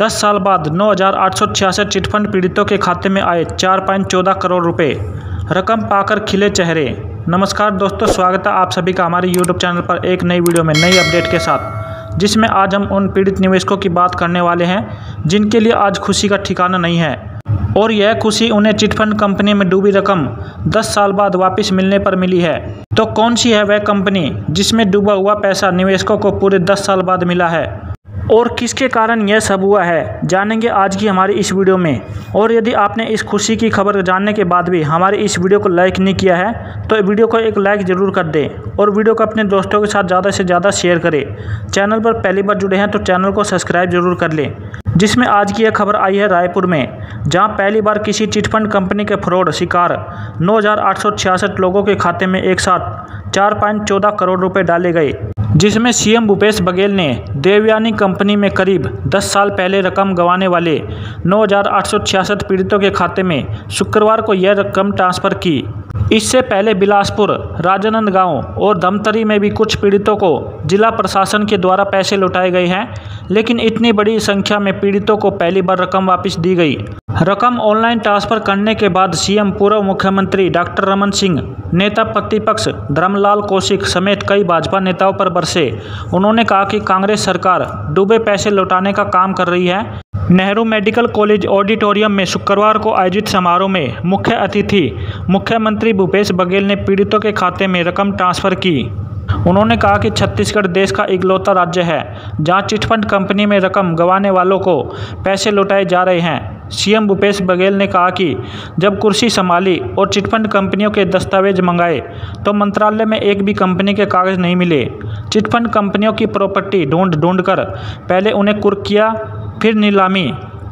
10 साल बाद 9,866 चिटफंड पीड़ितों के खाते में आए 4.14 करोड़ रुपए, रकम पाकर खिले चेहरे। नमस्कार दोस्तों, स्वागत है आप सभी का हमारे YouTube चैनल पर एक नई वीडियो में नई अपडेट के साथ, जिसमें आज हम उन पीड़ित निवेशकों की बात करने वाले हैं जिनके लिए आज खुशी का ठिकाना नहीं है और यह खुशी उन्हें चिटफंड कंपनी में डूबी रकम 10 साल बाद वापस मिलने पर मिली है। तो कौन सी है वह कंपनी जिसमें डूबा हुआ पैसा निवेशकों को पूरे 10 साल बाद मिला है और किसके कारण यह सब हुआ है, जानेंगे आज की हमारी इस वीडियो में। और यदि आपने इस खुशी की खबर जानने के बाद भी हमारी इस वीडियो को लाइक नहीं किया है तो वीडियो को एक लाइक ज़रूर कर दें और वीडियो को अपने दोस्तों के साथ ज़्यादा से ज़्यादा शेयर करें। चैनल पर पहली बार जुड़े हैं तो चैनल को सब्सक्राइब जरूर कर लें। जिसमें आज की यह खबर आई है रायपुर में, जहां पहली बार किसी चिटफंड कंपनी के फ्रॉड शिकार 9,866 लोगों के खाते में एक साथ 4.14 करोड़ रुपए डाले गए, जिसमें सीएम भूपेश बघेल ने देवयानी कंपनी में करीब 10 साल पहले रकम गंवाने वाले 9,866 पीड़ितों के खाते में शुक्रवार को यह रकम ट्रांसफ़र की। इससे पहले बिलासपुर, राजनांदगांव और धमतरी में भी कुछ पीड़ितों को जिला प्रशासन के द्वारा पैसे लौटाए गए हैं, लेकिन इतनी बड़ी संख्या में पीड़ितों को पहली बार रकम वापस दी गई। रकम ऑनलाइन ट्रांसफ़र करने के बाद सीएम, पूर्व मुख्यमंत्री डॉक्टर रमन सिंह, नेता प्रतिपक्ष धर्मलाल कौशिक समेत कई भाजपा नेताओं पर बरसे। उन्होंने कहा कि कांग्रेस सरकार डूबे पैसे लौटाने का काम कर रही है। नेहरू मेडिकल कॉलेज ऑडिटोरियम में शुक्रवार को आयोजित समारोह में मुख्य अतिथि मुख्यमंत्री भूपेश बघेल ने पीड़ितों के खाते में रकम ट्रांसफ़र की। उन्होंने कहा कि छत्तीसगढ़ देश का इकलौता राज्य है जहां चिटफंड कंपनी में रकम गंवाने वालों को पैसे लौटाए जा रहे हैं। सीएम भूपेश बघेल ने कहा कि जब कुर्सी संभाली और चिटफंड कंपनियों के दस्तावेज मंगाए तो मंत्रालय में एक भी कंपनी के कागज़ नहीं मिले। चिटफंड कंपनियों की प्रॉपर्टी ढूंढ कर पहले उन्हें कुर्क किया, फिर नीलामी,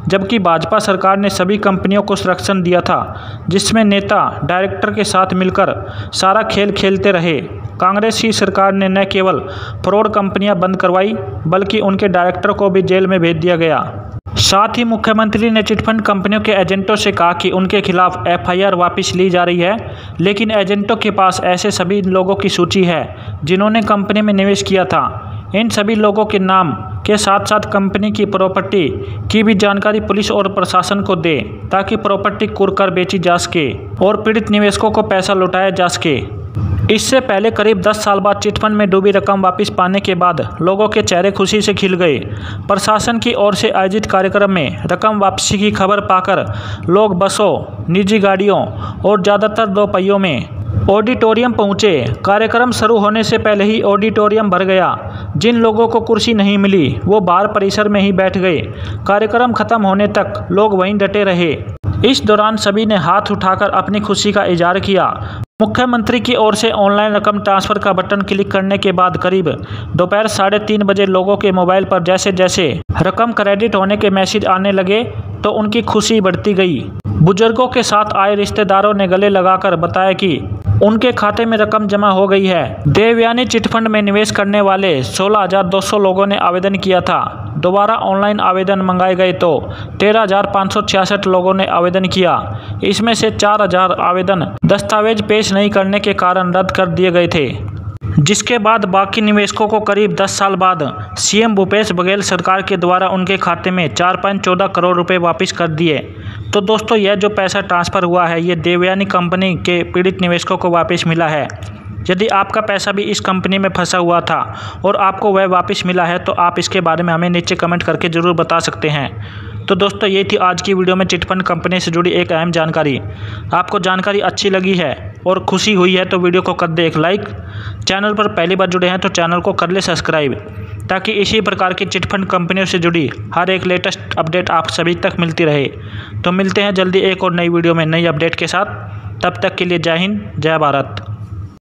जबकि भाजपा सरकार ने सभी कंपनियों को संरक्षण दिया था, जिसमें नेता डायरेक्टर के साथ मिलकर सारा खेल खेलते रहे। कांग्रेस की सरकार ने न केवल फ्रॉड कंपनियां बंद करवाई बल्कि उनके डायरेक्टर को भी जेल में भेज दिया गया। साथ ही मुख्यमंत्री ने चिटफंड कंपनियों के एजेंटों से कहा कि उनके खिलाफ एफआईआर वापस ली जा रही है, लेकिन एजेंटों के पास ऐसे सभी लोगों की सूची है जिन्होंने कंपनी में निवेश किया था। इन सभी लोगों के नाम के साथ साथ कंपनी की प्रॉपर्टी की भी जानकारी पुलिस और प्रशासन को दे, ताकि प्रॉपर्टी कुर्क कर बेची जा सके और पीड़ित निवेशकों को पैसा लौटाया जा सके। इससे पहले करीब 10 साल बाद चिटफंड में डूबी रकम वापस पाने के बाद लोगों के चेहरे खुशी से खिल गए। प्रशासन की ओर से आयोजित कार्यक्रम में रकम वापसी की खबर पाकर लोग बसों, निजी गाड़ियों और ज़्यादातर दोपहियों में ऑडिटोरियम पहुंचे। कार्यक्रम शुरू होने से पहले ही ऑडिटोरियम भर गया। जिन लोगों को कुर्सी नहीं मिली वो बाहर परिसर में ही बैठ गए। कार्यक्रम खत्म होने तक लोग वहीं डटे रहे। इस दौरान सभी ने हाथ उठाकर अपनी खुशी का इजहार किया। मुख्यमंत्री की ओर से ऑनलाइन रकम ट्रांसफ़र का बटन क्लिक करने के बाद करीब दोपहर 3:30 बजे लोगों के मोबाइल पर जैसे जैसे रकम क्रेडिट होने के मैसेज आने लगे तो उनकी खुशी बढ़ती गई। बुजुर्गों के साथ आए रिश्तेदारों ने गले लगाकर बताया कि उनके खाते में रकम जमा हो गई है। देवयानी चिटफंड में निवेश करने वाले 16,200 लोगों ने आवेदन किया था। दोबारा ऑनलाइन आवेदन मंगाए गए तो 13,566 लोगों ने आवेदन किया। इसमें से 4,000 आवेदन दस्तावेज पेश नहीं करने के कारण रद्द कर दिए गए थे, जिसके बाद बाकी निवेशकों को करीब 10 साल बाद सीएम भूपेश बघेल सरकार के द्वारा उनके खाते में 4.14 करोड़ रुपए वापस कर दिए। तो दोस्तों, यह जो पैसा ट्रांसफ़र हुआ है ये देवयानी कंपनी के पीड़ित निवेशकों को वापस मिला है। यदि आपका पैसा भी इस कंपनी में फंसा हुआ था और आपको वह वापस मिला है तो आप इसके बारे में हमें नीचे कमेंट करके ज़रूर बता सकते हैं। तो दोस्तों, ये थी आज की वीडियो में चिटफंड कंपनी से जुड़ी एक अहम जानकारी। आपको जानकारी अच्छी लगी है और खुशी हुई है तो वीडियो को कर दे एक लाइक। चैनल पर पहली बार जुड़े हैं तो चैनल को कर ले सब्सक्राइब, ताकि इसी प्रकार की चिटफंड कंपनियों से जुड़ी हर एक लेटेस्ट अपडेट आप सभी तक मिलती रहे। तो मिलते हैं जल्दी एक और नई वीडियो में नई अपडेट के साथ। तब तक के लिए जय हिंद, जय भारत।